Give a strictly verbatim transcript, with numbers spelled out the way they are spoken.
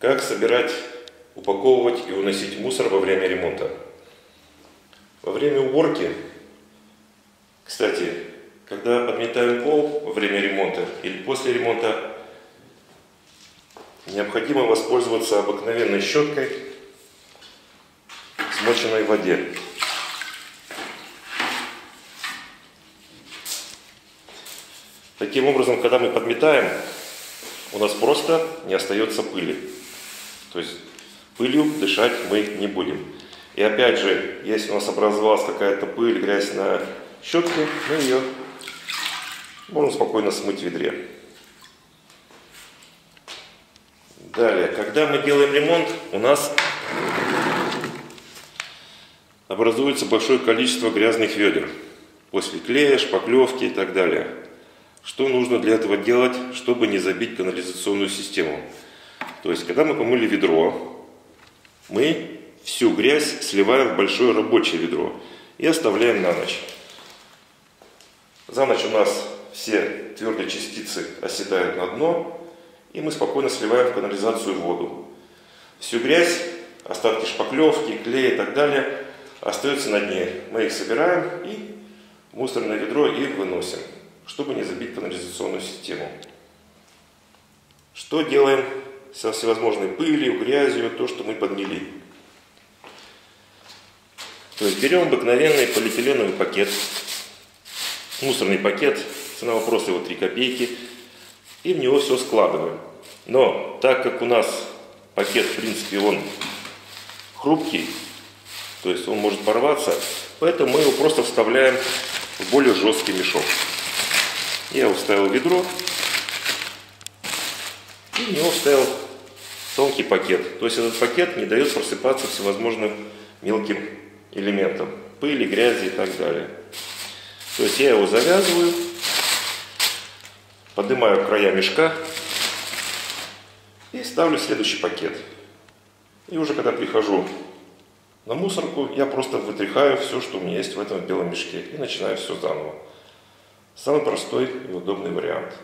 Как собирать, упаковывать и уносить мусор во время ремонта? Во время уборки, кстати, когда подметаем пол во время ремонта или после ремонта, необходимо воспользоваться обыкновенной щеткой, смоченной в воде. Таким образом, когда мы подметаем, у нас просто не остается пыли. То есть пылью дышать мы не будем. И опять же, если у нас образовалась какая-то пыль, грязь на щетке, мы ее можем спокойно смыть в ведре. Далее, когда мы делаем ремонт, у нас образуется большое количество грязных ведер. После клея, шпаклевки и так далее. Что нужно для этого делать, чтобы не забить канализационную систему? То есть, когда мы помыли ведро, мы всю грязь сливаем в большое рабочее ведро и оставляем на ночь. За ночь у нас все твердые частицы оседают на дно, и мы спокойно сливаем в канализацию воду. Всю грязь, остатки шпаклевки, клея и так далее остаются на дне. Мы их собираем и в мусорное ведро их выносим, чтобы не забить канализационную систему. Что делаем со всевозможной пылью, грязью, то, что мы подмели? То есть берем обыкновенный полиэтиленовый пакет, мусорный пакет, цена вопроса его три копейки, и в него все складываем. Но так как у нас пакет, в принципе, он хрупкий, то есть он может порваться, поэтому мы его просто вставляем в более жесткий мешок. Я вставил ведро и в него вставил тонкий пакет. То есть этот пакет не дает просыпаться всевозможным мелким элементам, пыли, грязи и так далее. То есть я его завязываю, поднимаю края мешка и ставлю следующий пакет. И уже когда прихожу на мусорку, я просто вытряхаю все, что у меня есть в этом белом мешке, и начинаю все заново. Самый простой и удобный вариант.